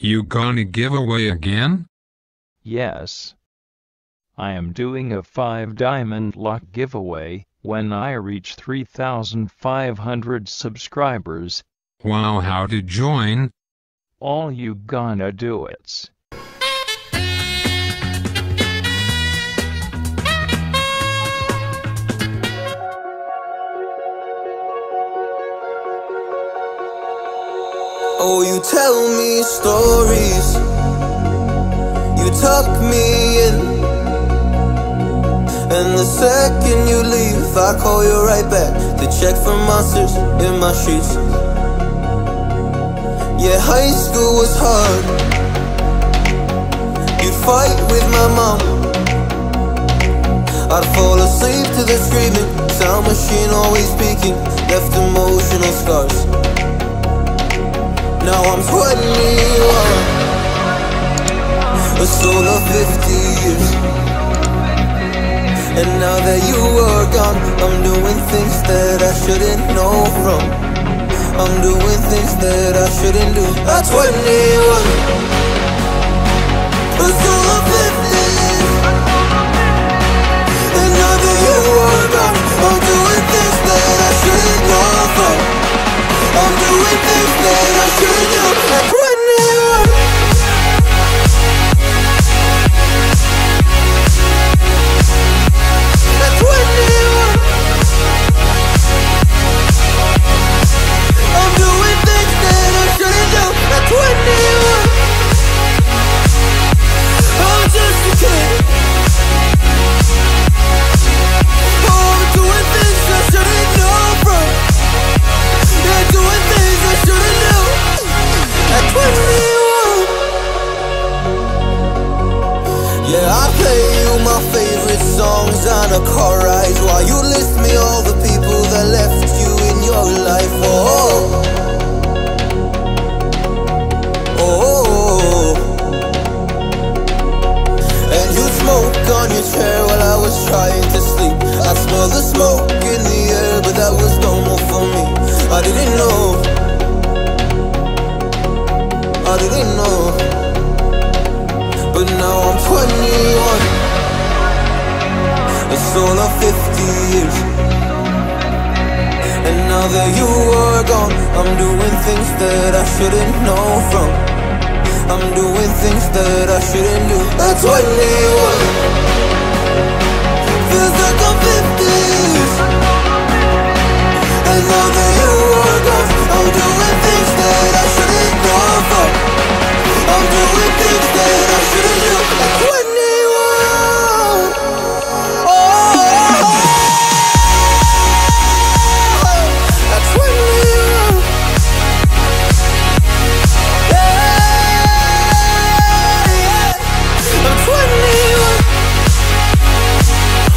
You gonna give away again? Yes. I am doing a 5-diamond lock giveaway when I reach 3,500 subscribers. Wow, how to join? All you gonna do it's. Oh, you tell me stories, you tuck me in, and the second you leave, I call you right back to check for monsters in my streets. Yeah, high school was hard, you'd fight with my mom, I'd fall asleep to the screaming, sound machine always speaking, left emotional scars. Now I'm 21, a soul of 50 years. And now that you are gone, I'm doing things that I shouldn't know from. I'm doing things that I shouldn't do. I'm 21, a soul of 50 years. And now that you are gone, I'm doing things that I shouldn't know from. I'm doing things that I shouldn't do. I'm 21. I'm 21. I'm doing things that I shouldn't do. I'm 21. I'm just a kid. Oh, I'm doing things I shouldn't know from. They're doing things I shouldn't know. At 21. Yeah, I play you my favorite songs on a car ride while you list me all the people that left you in your life. Oh, oh, oh. And you smoke on your chair while I was trying to sleep. I smell the smoke in the air, but that was normal for me. I didn't know, I didn't know. But now I'm 21, a soul of 50 years. And now that you are gone, I'm doing things that I shouldn't know from. I'm doing things that I shouldn't do. At 21, feels like I'm 50 years. And now that you are gone, I'm doing things that I shouldn't go for. I'm doing things that I shouldn't do. At 21, oh, at 21, yeah, yeah, at 21.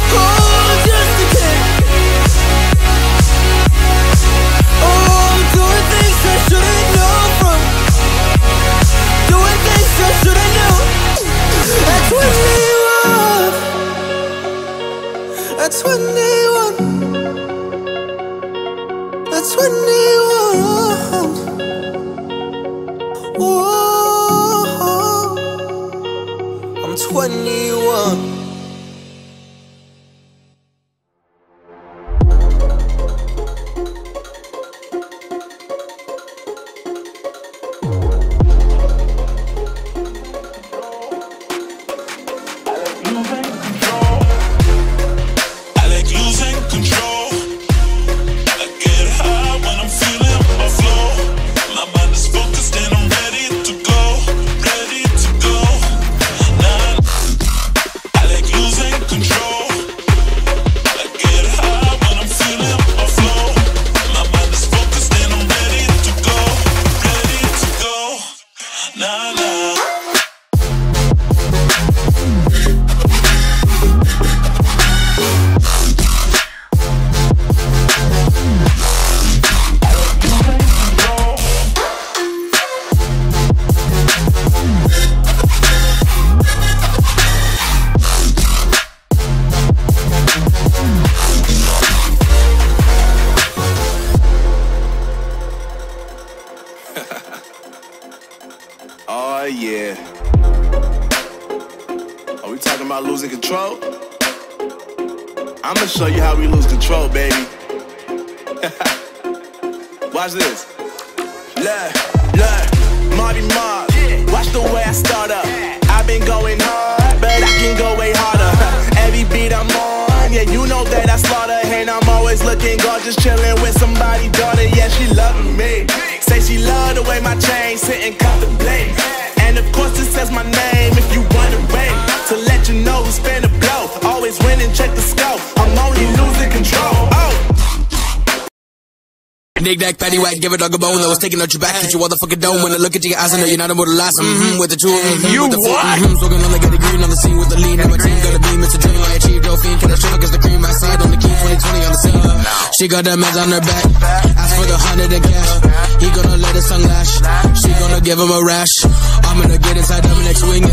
Oh yeah. Are we talking about losing control? I'ma show you how we lose control, baby. Watch this. Look, Marty Mark. Watch the way I start up. I've been going hard, but I can go way harder. Every beat I'm on, yeah, you know that I slaughter. And I'm always looking gorgeous, chilling with somebody, daughter. Yeah, she loving me. Say she love the way my chain sitting contemplate. And of course it says my name if you wanna wait. To let you know who's finna blow. Always winning, check the scope. I'm only losing control. Nick Nack, Patty Whack, give a dog a bone. I was taking out your back, hit your motherfucking dome. When I look into your eyes, I know you're not a modelized. With the two, with the four, soaking on the getting green on the scene with the lean. And my team gonna be Mr. Dream. I achieved no fiend, can I show her cause the cream outside on the key, 2020 on the scene. She got that meds on her back, asked for the 100 and cash. He gonna let us unlash, she gonna give him a rash. I'm gonna get inside Dominic's wing.